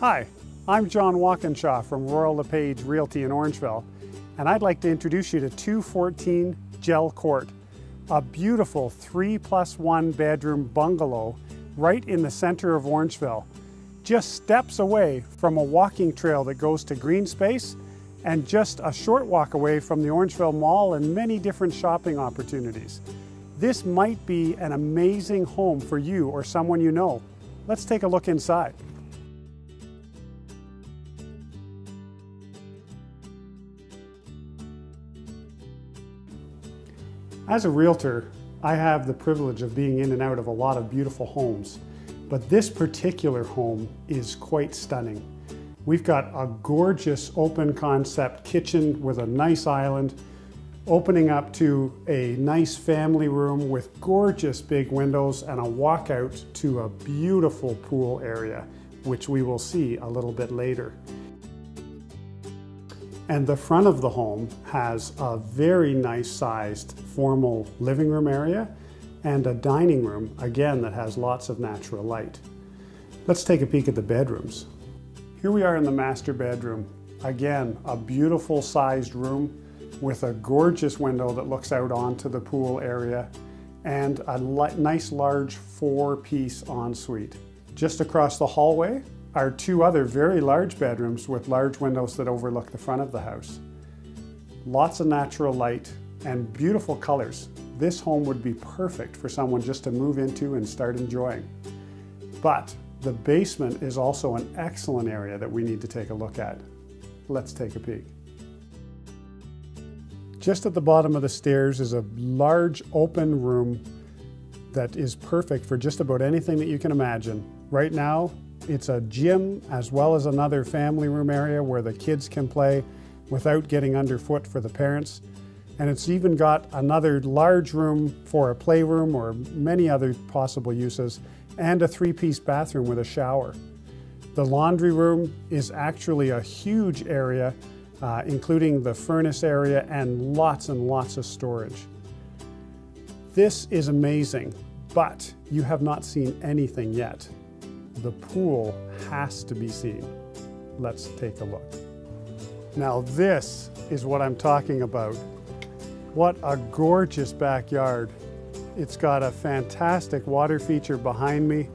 Hi, I'm John Walkinshaw from Royal LePage Realty in Orangeville, and I'd like to introduce you to 214 Jull Court, a beautiful 3+1 bedroom bungalow right in the center of Orangeville, just steps away from a walking trail that goes to green space and just a short walk away from the Orangeville Mall and many different shopping opportunities. This might be an amazing home for you or someone you know. Let's take a look inside. As a realtor, I have the privilege of being in and out of a lot of beautiful homes, but this particular home is quite stunning. We've got a gorgeous open concept kitchen with a nice island, opening up to a nice family room with gorgeous big windows and a walkout to a beautiful pool area, which we will see a little bit later. And the front of the home has a very nice sized formal living room area and a dining room, again, that has lots of natural light. Let's take a peek at the bedrooms. Here we are in the master bedroom. Again, a beautiful sized room with a gorgeous window that looks out onto the pool area and a nice large 4-piece ensuite. Just across the hallway are two other very large bedrooms with large windows that overlook the front of the house. Lots of natural light and beautiful colors. This home would be perfect for someone just to move into and start enjoying. But the basement is also an excellent area that we need to take a look at. Let's take a peek. Just at the bottom of the stairs is a large open room that is perfect for just about anything that you can imagine. Right now, it's a gym as well as another family room area where the kids can play without getting underfoot for the parents. And it's even got another large room for a playroom or many other possible uses, and a 3-piece bathroom with a shower. The laundry room is actually a huge area, including the furnace area and lots of storage. This is amazing, but you have not seen anything yet. The pool has to be seen. Let's take a look. Now this is what I'm talking about. What a gorgeous backyard. It's got a fantastic water feature behind me.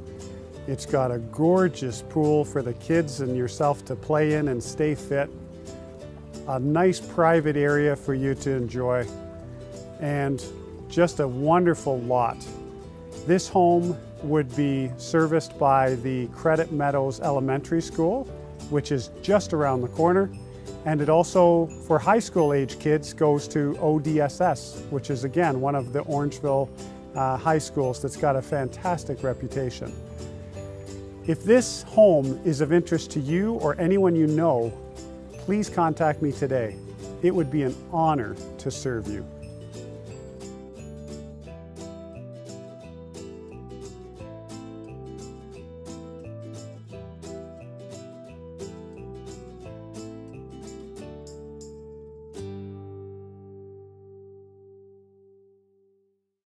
It's got a gorgeous pool for the kids and yourself to play in and stay fit. A nice private area for you to enjoy, and just a wonderful lot. This home would be serviced by the Credit Meadows Elementary School, which is just around the corner, and it also, for high school age kids, goes to ODSS, which is again one of the Orangeville high schools that's got a fantastic reputation. If this home is of interest to you or anyone you know, please contact me today. It would be an honor to serve you.